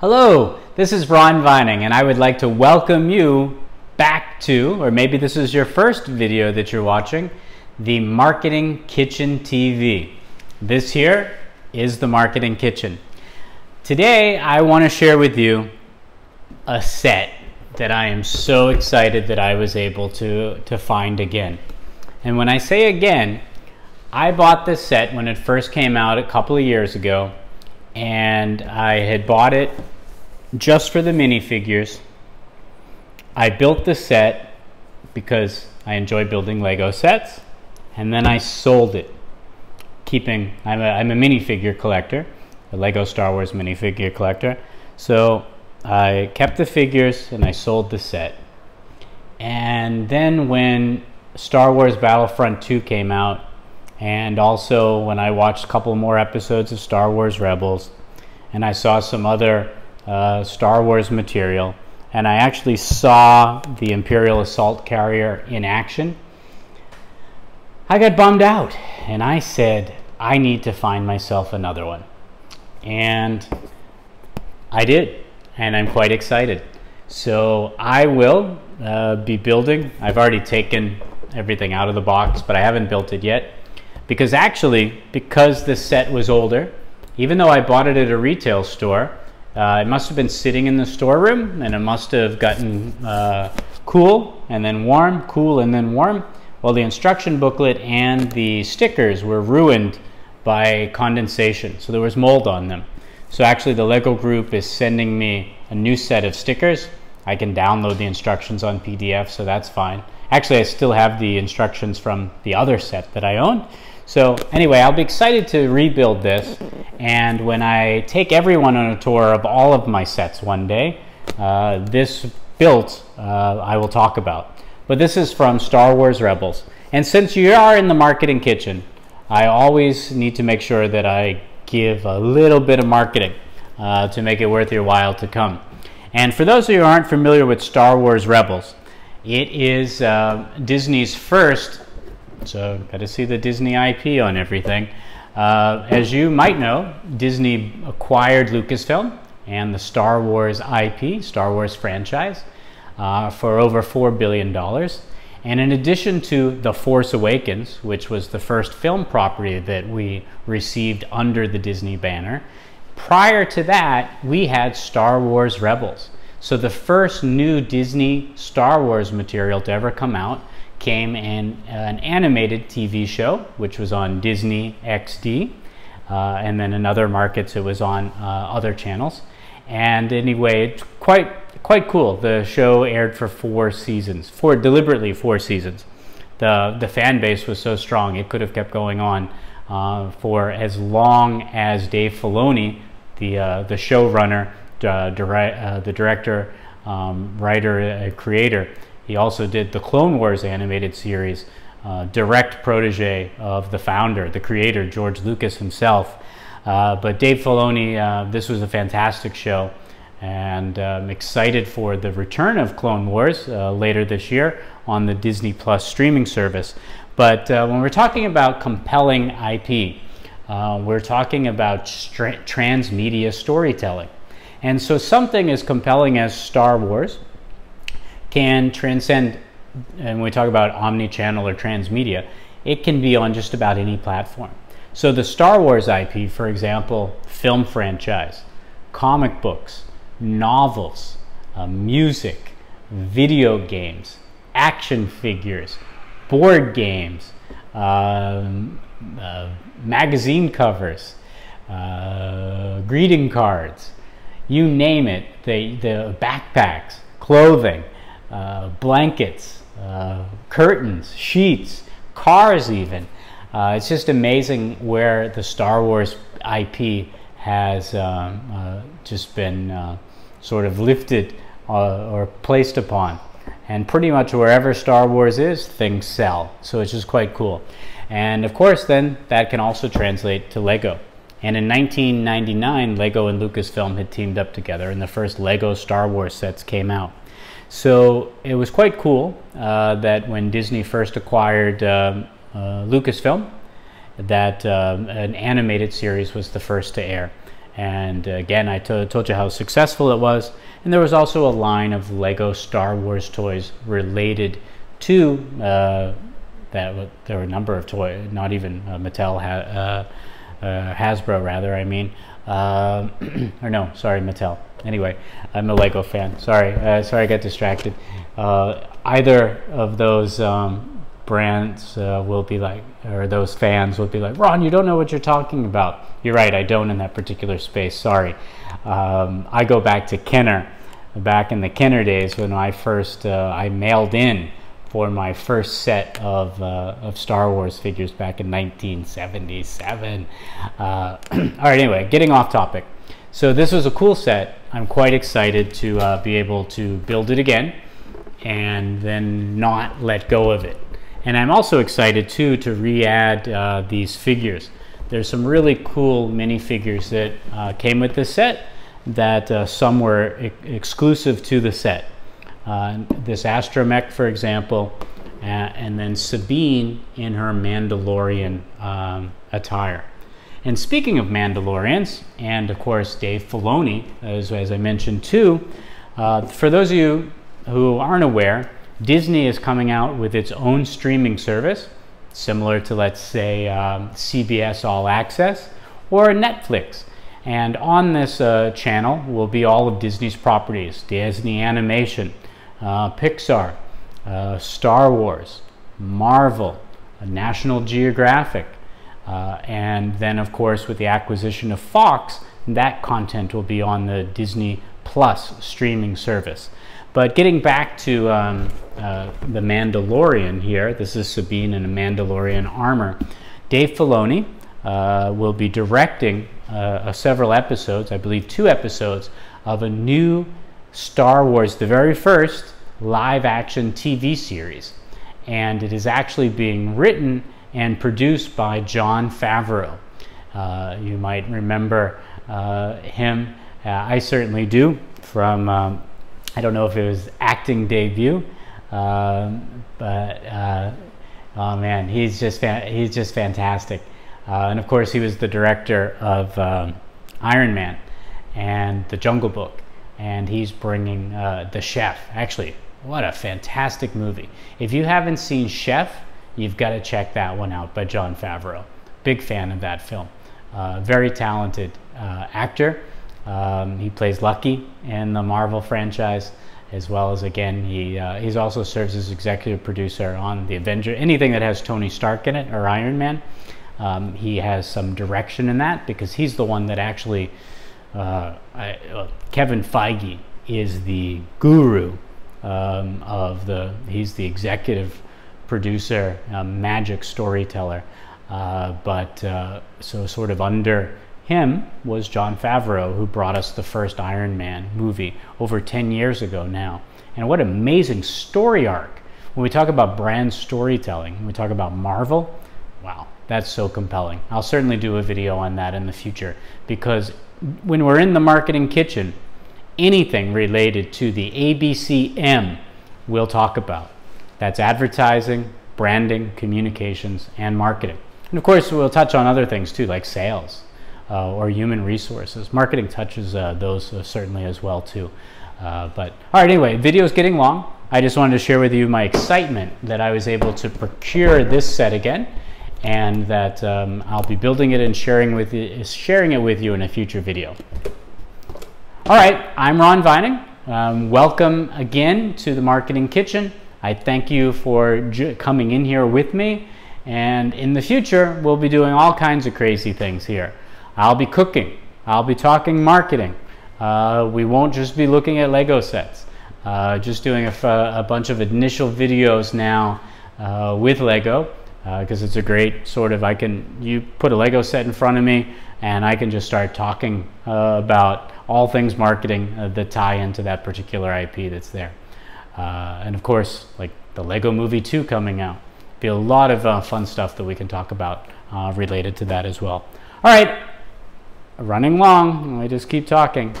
Hello, this is Ron Vining, and I would like to welcome you back to, or maybe this is your first video that you're watching, the Marketing Kitchen TV. This here is the Marketing Kitchen. Today, I want to share with you a set that I am so excited that I was able to find again. And when I say again, I bought this set when it first came out a couple of years ago, and I had bought it just for the minifigures. I built the set because I enjoy building Lego sets, and then I sold it, keeping, I'm a minifigure collector, a Lego Star Wars minifigure collector, so I kept the figures and I sold the set. And then when Star Wars Battlefront 2 came out, and also when I watched a couple more episodes of Star Wars Rebels, and I saw some other Star Wars material, and I actually saw the Imperial Assault Carrier in action, I got bummed out, and I said, I need to find myself another one. And I did, and I'm quite excited. So I will be building. I've already taken everything out of the box, but I haven't built it yet. Because actually, because the set was older, even though I bought it at a retail store, it must have been sitting in the storeroom, and it must have gotten cool and then warm, cool and then warm. Well, the instruction booklet and the stickers were ruined by condensation, so there was mold on them. So actually the Lego group is sending me a new set of stickers. I can download the instructions on PDF, so that's fine. Actually, I still have the instructions from the other set that I owned. So anyway, I'll be excited to rebuild this, and when I take everyone on a tour of all of my sets one day, this built I will talk about. But this is from Star Wars Rebels. And since you are in the Marketing Kitchen, I always need to make sure that I give a little bit of marketing to make it worth your while to come. And for those of you who aren't familiar with Star Wars Rebels, it is Disney's first. So got to see the Disney IP on everything. As you might know, Disney acquired Lucasfilm and the Star Wars IP, Star Wars franchise, for over $4 billion. And in addition to The Force Awakens, which was the first film property that we received under the Disney banner, prior to that, we had Star Wars Rebels. So the first new Disney Star Wars material to ever come out came in an animated TV show, which was on Disney XD, and then in other markets it was on other channels. And anyway, it's quite cool. The show aired for four seasons, deliberately four seasons. The fan base was so strong, it could have kept going on for as long as Dave Filoni, the showrunner, the director, writer, creator. He also did the Clone Wars animated series, direct protege of the founder, the creator, George Lucas himself. But Dave Filoni, this was a fantastic show, and I'm excited for the return of Clone Wars later this year on the Disney Plus streaming service. But when we're talking about compelling IP, we're talking about transmedia storytelling. And so something as compelling as Star Wars can transcend, and when we talk about omni-channel or transmedia, it can be on just about any platform. So the Star Wars IP, for example, film franchise, comic books, novels, music, video games, action figures, board games, magazine covers, greeting cards, you name it, the backpacks, clothing, blankets, curtains, sheets, cars even. It's just amazing where the Star Wars IP has just been sort of lifted or placed upon. And pretty much wherever Star Wars is, things sell. So it's just quite cool. And of course then that can also translate to Lego. And in 1999, Lego and Lucasfilm had teamed up together, and the first Lego Star Wars sets came out. So it was quite cool that when Disney first acquired Lucasfilm, that an animated series was the first to air. And again, I told you how successful it was. And there was also a line of Lego Star Wars toys related to that. There were a number of toys, not even Mattel, Hasbro rather, I mean. Or no, sorry, Mattel. Anyway, I'm a Lego fan. Sorry, sorry I got distracted. Either of those brands will be like, or those fans will be like, Ron, you don't know what you're talking about. You're right, I don't in that particular space, sorry. I go back to Kenner, back in the Kenner days when I first, I mailed in for my first set of Star Wars figures back in 1977. All right, anyway, getting off topic. So this was a cool set. I'm quite excited to be able to build it again and then not let go of it. And I'm also excited too to re-add these figures. There's some really cool minifigures that came with this set that some were exclusive to the set. This astromech, for example, and then Sabine in her Mandalorian attire. And speaking of Mandalorians, and of course Dave Filoni, as I mentioned too, for those of you who aren't aware, Disney is coming out with its own streaming service, similar to, let's say, CBS All Access or Netflix. And on this channel will be all of Disney's properties: Disney Animation, Pixar, Star Wars, Marvel, National Geographic, and then of course with the acquisition of Fox, that content will be on the Disney Plus streaming service. But getting back to The Mandalorian here, this is Sabine in a Mandalorian armor. Dave Filoni will be directing several episodes, I believe 2 episodes, of a new Star Wars, the very first live-action TV series, and it is actually being written and produced by Jon Favreau. You might remember him. I certainly do, from I don't know if it was acting debut, but oh man, he's just fantastic. And of course, he was the director of Iron Man and The Jungle Book. And he's bringing the Chef. Actually, what a fantastic movie. If you haven't seen Chef, you've got to check that one out by Jon Favreau. Big fan of that film. Very talented actor. He plays Lucky in the Marvel franchise, as well as, again, he also serves as executive producer on The Avenger. Anything that has Tony Stark in it or Iron Man, he has some direction in that, because he's the one that actually... Kevin Feige is the guru he's the executive producer, magic storyteller, so sort of under him was Jon Favreau, who brought us the first Iron Man movie over 10 years ago now. And what amazing story arc. When we talk about brand storytelling, when we talk about Marvel, wow, that's so compelling. I'll certainly do a video on that in the future, because when we're in the marketing kitchen, anything related to the ABCM we'll talk about. That's advertising, branding, communications, and marketing. And of course, we'll touch on other things too, like sales or human resources. Marketing touches those certainly as well too. But all right, anyway, video's getting long. I just wanted to share with you my excitement that I was able to procure this set again, and that I'll be building it and sharing it with you in a future video. All right, I'm Ron Vining. Welcome again to the Marketing Kitchen. I thank you for coming in here with me, and in the future, we'll be doing all kinds of crazy things here. I'll be cooking. I'll be talking marketing. We won't just be looking at Lego sets. Just doing a bunch of initial videos now with Lego, because it's a great sort of, you put a Lego set in front of me and I can just start talking about all things marketing that tie into that particular IP that's there. And of course, like the Lego Movie 2 coming out, be a lot of fun stuff that we can talk about related to that as well. All right, running long, I just keep talking.